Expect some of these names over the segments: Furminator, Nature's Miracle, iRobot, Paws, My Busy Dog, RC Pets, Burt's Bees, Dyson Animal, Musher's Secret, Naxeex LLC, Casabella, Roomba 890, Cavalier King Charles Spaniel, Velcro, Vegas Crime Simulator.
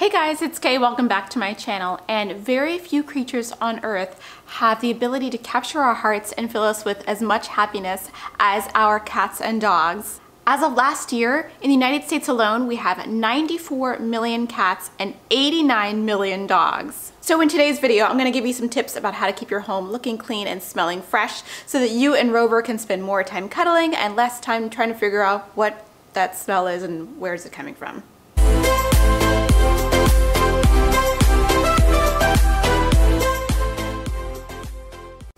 Hey guys, it's Kay, welcome back to my channel. And very few creatures on earth have the ability to capture our hearts and fill us with as much happiness as our cats and dogs. As of last year, in the United States alone, we have 94 million cats and 89 million dogs. So in today's video, I'm gonna give you some tips about how to keep your home looking clean and smelling fresh so that you and Rover can spend more time cuddling and less time trying to figure out what that smell is and where's it coming from.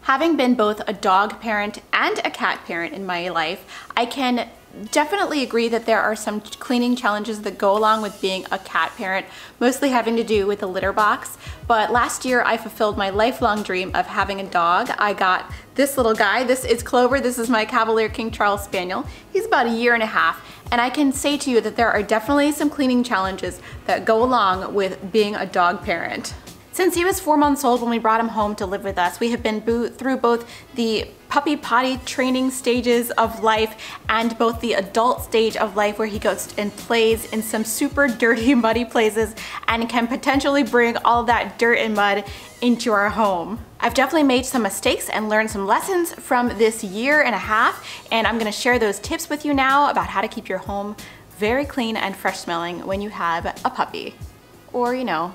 Having been both a dog parent and a cat parent in my life, I can definitely agree that there are some cleaning challenges that go along with being a cat parent, mostly having to do with the litter box. But last year I fulfilled my lifelong dream of having a dog. I got this little guy. This is Clover. This is my Cavalier King Charles Spaniel. He's about 1.5 years. And I can say to you that there are definitely some cleaning challenges that go along with being a dog parent. Since he was 4 months old when we brought him home to live with us, we have been through both the puppy potty training stages of life and both the adult stage of life where he goes and plays in some super dirty, muddy places and can potentially bring all that dirt and mud into our home. I've definitely made some mistakes and learned some lessons from this 1.5 years, and I'm gonna share those tips with you now about how to keep your home very clean and fresh smelling when you have a puppy or, you know,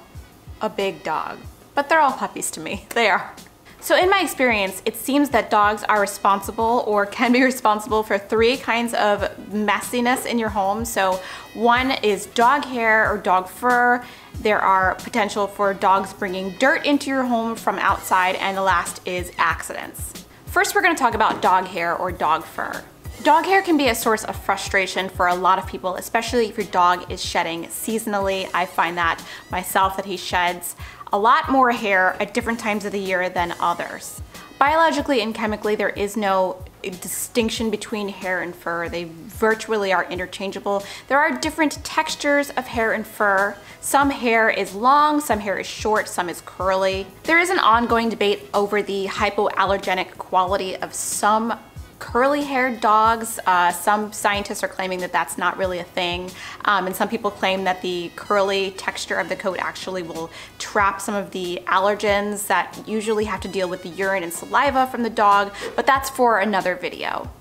a big dog. But they're all puppies to me, they are. So in my experience, it seems that dogs are responsible or can be responsible for 3 kinds of messiness in your home. So one is dog hair or dog fur. There are potential for dogs bringing dirt into your home from outside, and the last is accidents. First, we're gonna talk about dog hair or dog fur. Dog hair can be a source of frustration for a lot of people, especially if your dog is shedding seasonally. I find that myself, that he sheds a lot more hair at different times of the year than others. Biologically and chemically, there is no distinction between hair and fur. They virtually are interchangeable. There are different textures of hair and fur. Some hair is long, some hair is short, some is curly. There is an ongoing debate over the hypoallergenic quality of some curly-haired dogs. Some scientists are claiming that that's not really a thing, and some people claim that the curly texture of the coat actually will trap some of the allergens that usually have to deal with the urine and saliva from the dog, but that's for another video.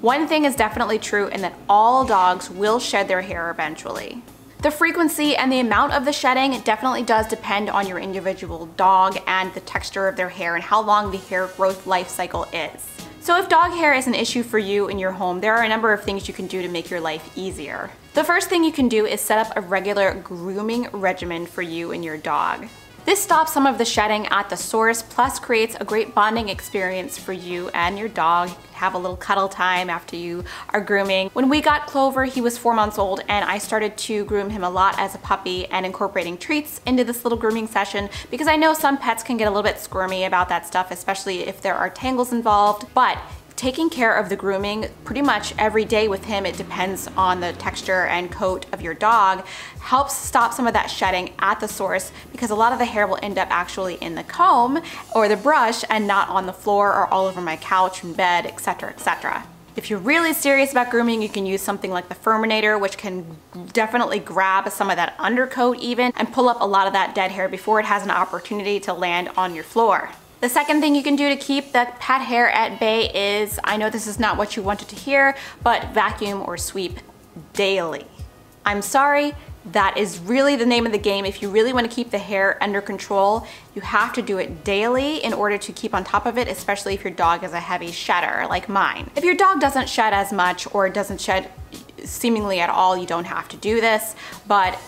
One thing is definitely true, and that all dogs will shed their hair eventually. The frequency and the amount of the shedding definitely does depend on your individual dog and the texture of their hair and how long the hair growth life cycle is. So if dog hair is an issue for you in your home, there are a number of things you can do to make your life easier. The first thing you can do is set up a regular grooming regimen for you and your dog. This stops some of the shedding at the source, plus creates a great bonding experience for you and your dog. Have a little cuddle time after you are grooming. When we got Clover, he was 4 months old, and I started to groom him a lot as a puppy and incorporating treats into this little grooming session, because I know some pets can get a little bit squirmy about that stuff, especially if there are tangles involved. But taking care of the grooming pretty much every day with him, it depends on the texture and coat of your dog, helps stop some of that shedding at the source, because a lot of the hair will end up actually in the comb or the brush and not on the floor or all over my couch and bed, etc., etc. If you're really serious about grooming, you can use something like the Furminator, which can definitely grab some of that undercoat even and pull up a lot of that dead hair before it has an opportunity to land on your floor. The second thing you can do to keep the pet hair at bay is, I know this is not what you wanted to hear, but vacuum or sweep daily. I'm sorry, that is really the name of the game. If you really want to keep the hair under control, you have to do it daily in order to keep on top of it, especially if your dog is a heavy shedder like mine. If your dog doesn't shed as much or doesn't shed seemingly at all, you don't have to do this, but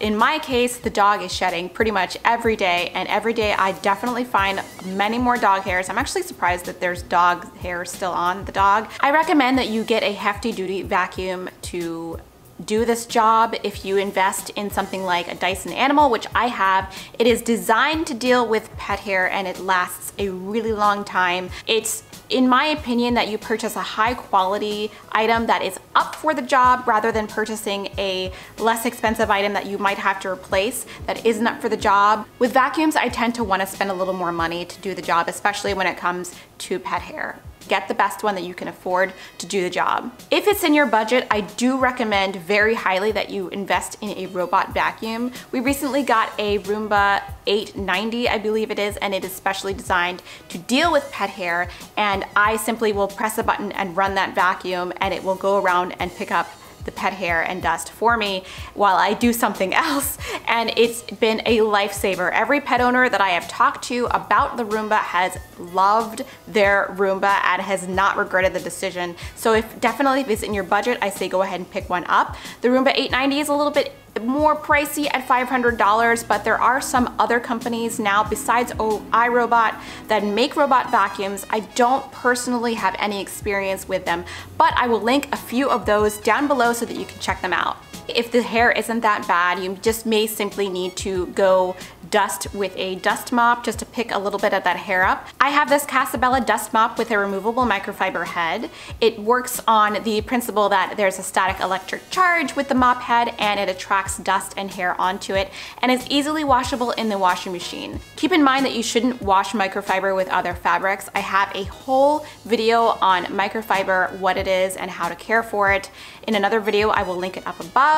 in my case, the dog is shedding pretty much every day, and every day I definitely find many more dog hairs. I'm actually surprised that there's dog hair still on the dog. I recommend that you get a hefty duty vacuum to do this job. If you invest in something like a Dyson Animal, which I have, it is designed to deal with pet hair and it lasts a really long time. It's, in my opinion, that you purchase a high quality item that is up for the job rather than purchasing a less expensive item that you might have to replace that isn't up for the job. With vacuums, I tend to want to spend a little more money to do the job, especially when it comes to pet hair. Get the best one that you can afford to do the job. If it's in your budget, I do recommend very highly that you invest in a robot vacuum. We recently got a Roomba 890, I believe it is, and it is specially designed to deal with pet hair, and I simply will press a button and run that vacuum, and it will go around and pick up the pet hair and dust for me while I do something else, and it's been a lifesaver. Every pet owner that I have talked to about the Roomba has loved their Roomba and has not regretted the decision. So if it's in your budget, I say go ahead and pick one up. The Roomba 890 is a little bit more pricey at $500, but there are some other companies now besides iRobot that make robot vacuums. I don't personally have any experience with them, but I will link a few of those down below so that you can check them out. If the hair isn't that bad, you just may simply need to go dust with a dust mop just to pick a little bit of that hair up. I have this Casabella dust mop with a removable microfiber head. It works on the principle that there's a static electric charge with the mop head, and it attracts dust and hair onto it, and is easily washable in the washing machine. Keep in mind that you shouldn't wash microfiber with other fabrics. I have a whole video on microfiber, what it is and how to care for it. In another video, I will link it up above.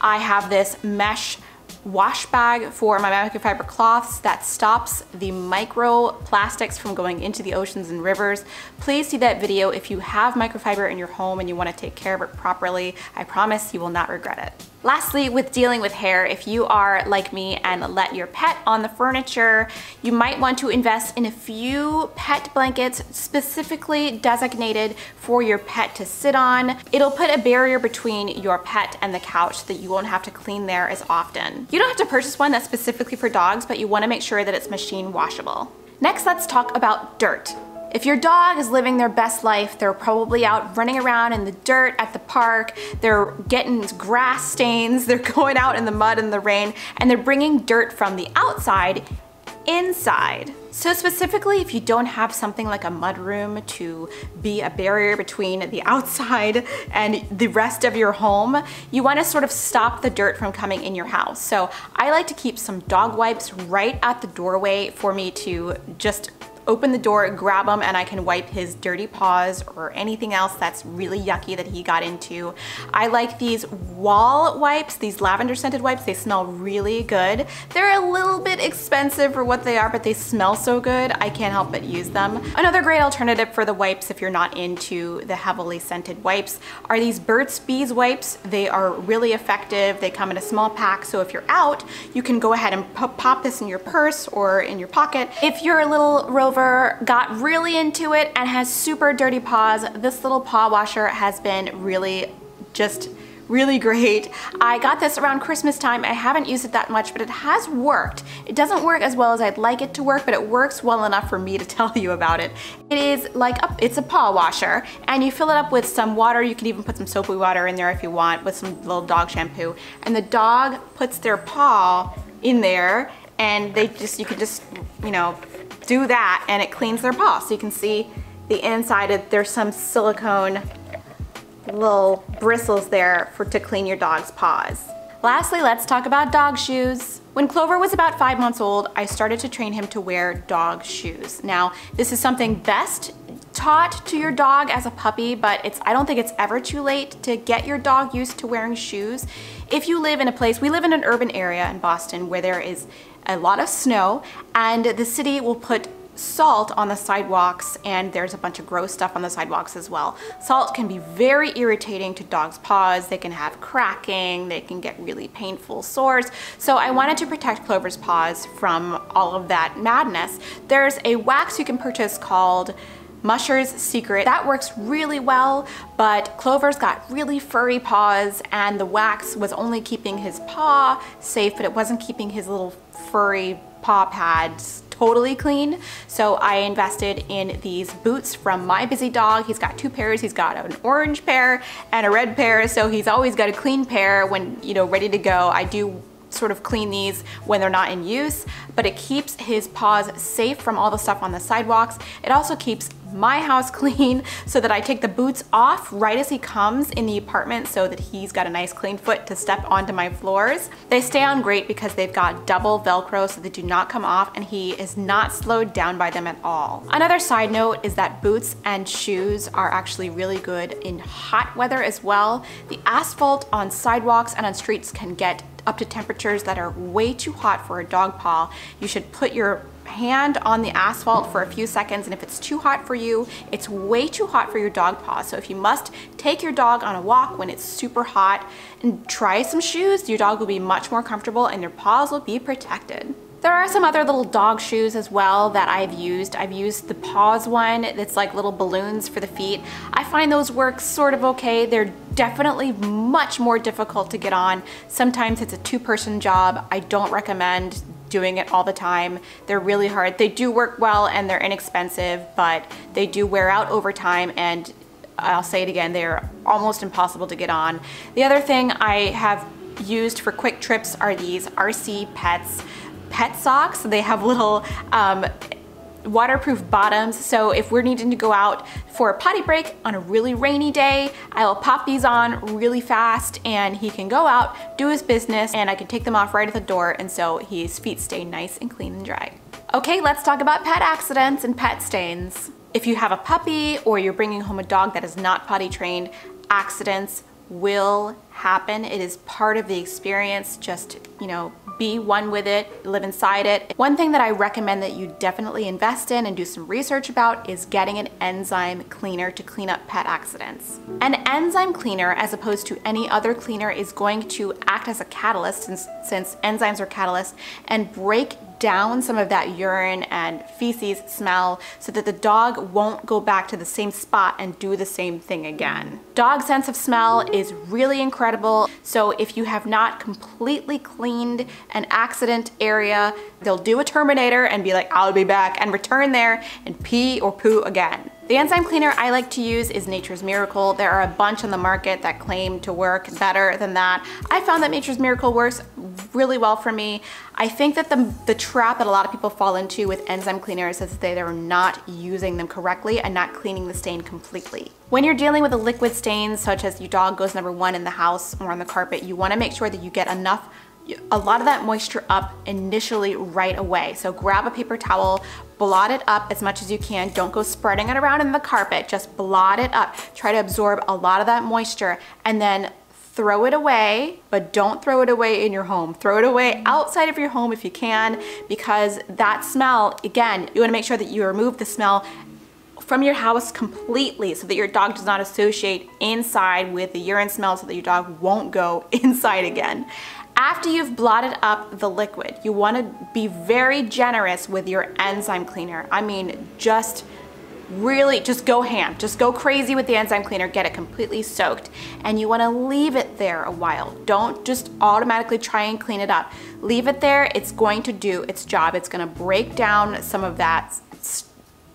I have this mesh wash bag for my microfiber cloths that stops the microplastics from going into the oceans and rivers. Please see that video if you have microfiber in your home and you want to take care of it properly. I promise you will not regret it. Lastly, with dealing with hair, if you are like me and let your pet on the furniture, you might want to invest in a few pet blankets specifically designated for your pet to sit on. It'll put a barrier between your pet and the couch so that you won't have to clean there as often. You don't have to purchase one that's specifically for dogs, but you want to make sure that it's machine washable. Next, let's talk about dirt. If your dog is living their best life, they're probably out running around in the dirt at the park, they're getting grass stains, they're going out in the mud and the rain, and they're bringing dirt from the outside inside. So specifically, if you don't have something like a mudroom to be a barrier between the outside and the rest of your home, you want to sort of stop the dirt from coming in your house. So I like to keep some dog wipes right at the doorway for me to just open the door, grab him, and I can wipe his dirty paws or anything else that's really yucky that he got into. I like these wall wipes, these lavender scented wipes. They smell really good. They're a little bit expensive for what they are, but they smell so good, I can't help but use them. Another great alternative for the wipes, if you're not into the heavily scented wipes, are these Burt's Bees wipes. They are really effective. They come in a small pack, so if you're out, you can go ahead and pop this in your purse or in your pocket. If you're a little rover, got really into it and has super dirty paws, this little paw washer has been really great. I got this around Christmas time. I haven't used it that much, but it has worked. It doesn't work as well as I'd like it to work, but it works well enough for me to tell you about it. It is like, it's a paw washer, and you fill it up with some water. You can even put some soapy water in there if you want, with some little dog shampoo. And the dog puts their paw in there, and you can just, do that, and it cleans their paw. So you can see the inside, there's some silicone little bristles there to clean your dog's paws. Lastly, let's talk about dog shoes. When Clover was about 5 months old, I started to train him to wear dog shoes. Now, this is something best taught to your dog as a puppy, but I don't think it's ever too late to get your dog used to wearing shoes. If you live in a place, we live in an urban area in Boston where there is a lot of snow, and the city will put salt on the sidewalks, and there's a bunch of gross stuff on the sidewalks as well. Salt can be very irritating to dogs' paws. They can have cracking, they can get really painful sores. So I wanted to protect Clover's paws from all of that madness. There's a wax you can purchase called Musher's Secret. That works really well, but Clover's got really furry paws, and the wax was only keeping his paw safe, but it wasn't keeping his little furry paw pads totally clean. So I invested in these boots from My Busy Dog. He's got two pairs. He's got an orange pair and a red pair, so he's always got a clean pair when, ready to go. I do sort of clean these when they're not in use, but it keeps his paws safe from all the stuff on the sidewalks. It also keeps my house clean so that I take the boots off right as he comes in the apartment so that he's got a nice clean foot to step onto my floors. They stay on great because they've got double Velcro so they do not come off and he is not slowed down by them at all. Another side note is that boots and shoes are actually really good in hot weather as well. The asphalt on sidewalks and on streets can get up to temperatures that are way too hot for a dog paw. You should put your hand on the asphalt for a few seconds, and if it's too hot for you, it's way too hot for your dog paw. So if you must take your dog on a walk when it's super hot and try some shoes, your dog will be much more comfortable and your paws will be protected. There are some other little dog shoes as well that I've used. I've used the Paws one that's like little balloons for the feet. I find those work sort of okay. They're definitely much more difficult to get on. Sometimes it's a two-person job. I don't recommend doing it all the time. They're really hard. They do work well and they're inexpensive, but they do wear out over time, and I'll say it again, they're almost impossible to get on. The other thing I have used for quick trips are these RC Pets pet socks. They have little waterproof bottoms, so if we're needing to go out for a potty break on a really rainy day, I'll pop these on really fast and he can go out, do his business, and I can take them off right at the door, and so his feet stay nice and clean and dry. Okay, let's talk about pet accidents and pet stains. If you have a puppy or you're bringing home a dog that is not potty trained, accidents will happen. It is part of the experience. Just, you know, be one with it, live inside it. One thing that I recommend that you definitely invest in and do some research about is getting an enzyme cleaner to clean up pet accidents. An enzyme cleaner, as opposed to any other cleaner, is going to act as a catalyst, since enzymes are catalysts, and break down some of that urine and feces smell so that the dog won't go back to the same spot and do the same thing again. Dog's sense of smell is really incredible, so if you have not completely cleaned an accident area, they'll do a Terminator and be like, "I'll be back," and return there and pee or poo again. The enzyme cleaner I like to use is Nature's Miracle. There are a bunch on the market that claim to work better than that. I found that Nature's Miracle works really well for me. I think that the trap that a lot of people fall into with enzyme cleaners is that they're not using them correctly and not cleaning the stain completely. When you're dealing with a liquid stain, such as your dog goes number one in the house or on the carpet, you want to make sure that you get a lot of that moisture up initially right away. So grab a paper towel, blot it up as much as you can. Don't go spreading it around in the carpet, just blot it up. Try to absorb a lot of that moisture and then throw it away, but don't throw it away in your home. Throw it away outside of your home if you can, because that smell, again, you wanna make sure that you remove the smell from your house completely so that your dog does not associate inside with the urine smell, so that your dog won't go inside again. After you've blotted up the liquid, you want to be very generous with your enzyme cleaner. I mean, just really just go ham, just go crazy with the enzyme cleaner, get it completely soaked, and you want to leave it there a while. Don't just automatically try and clean it up. Leave it there. It's going to do its job. It's going to break down some of that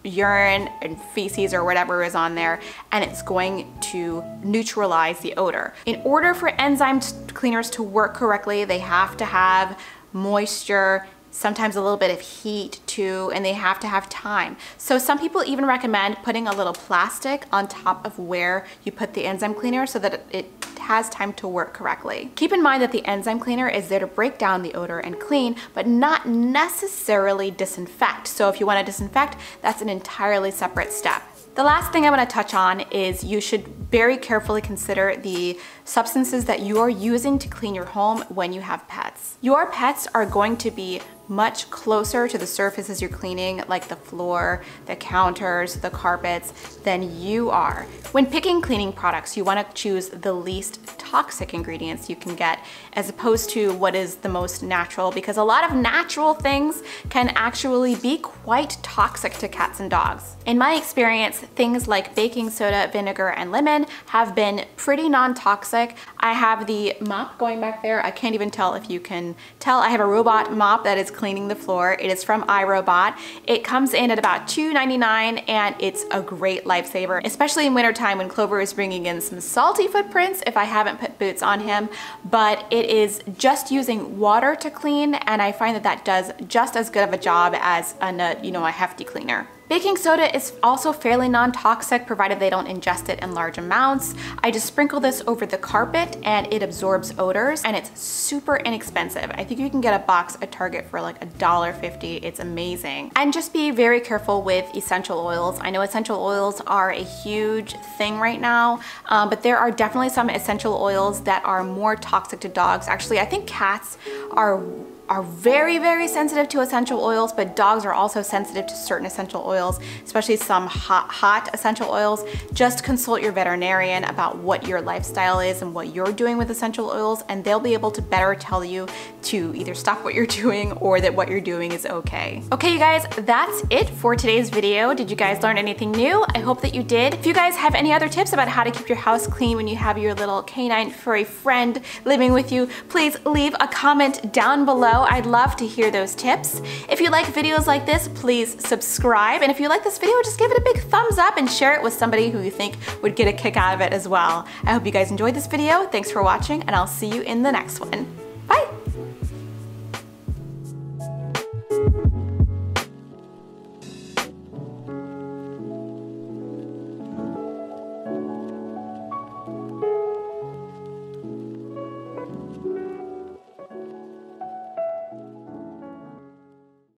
urine and feces or whatever is on there, and it's going to neutralize the odor. In order for enzyme cleaners to work correctly, they have to have moisture, sometimes a little bit of heat too, and they have to have time. So some people even recommend putting a little plastic on top of where you put the enzyme cleaner so that it has time to work correctly. Keep in mind that the enzyme cleaner is there to break down the odor and clean, but not necessarily disinfect. So if you want to disinfect, that's an entirely separate step. The last thing I want to touch on is you should very carefully consider the substances that you are using to clean your home when you have pets. Your pets are going to be much closer to the surfaces you're cleaning, like the floor, the counters, the carpets, than you are. When picking cleaning products, you want to choose the least toxic ingredients you can get, as opposed to what is the most natural, because a lot of natural things can actually be quite toxic to cats and dogs. In my experience, things like baking soda, vinegar, and lemon have been pretty non-toxic. I have the mop going back there. I can't even tell if you can tell. I have a robot mop that is cleaning the floor. It is from iRobot. It comes in at about $2.99, and it's a great lifesaver, especially in wintertime when Clover is bringing in some salty footprints if I haven't put boots on him. But it is just using water to clean, and I find that that does just as good of a job as a hefty cleaner. Baking soda is also fairly non-toxic, provided they don't ingest it in large amounts. I just sprinkle this over the carpet and it absorbs odors, and it's super inexpensive. I think you can get a box at Target for like $1.50. It's amazing. And just be very careful with essential oils. I know essential oils are a huge thing right now, but there are definitely some essential oils that are more toxic to dogs. Actually, I think cats are very, very sensitive to essential oils, but dogs are also sensitive to certain essential oils, especially some hot essential oils. Just consult your veterinarian about what your lifestyle is and what you're doing with essential oils, and they'll be able to better tell you to either stop what you're doing or that what you're doing is okay. Okay, you guys, that's it for today's video. Did you guys learn anything new? I hope that you did. If you guys have any other tips about how to keep your house clean when you have your little canine furry friend living with you, please leave a comment down below. I'd love to hear those tips. If you like videos like this, please subscribe. And if you like this video, just give it a big thumbs up and share it with somebody who you think would get a kick out of it as well. I hope you guys enjoyed this video. Thanks for watching, and I'll see you in the next one.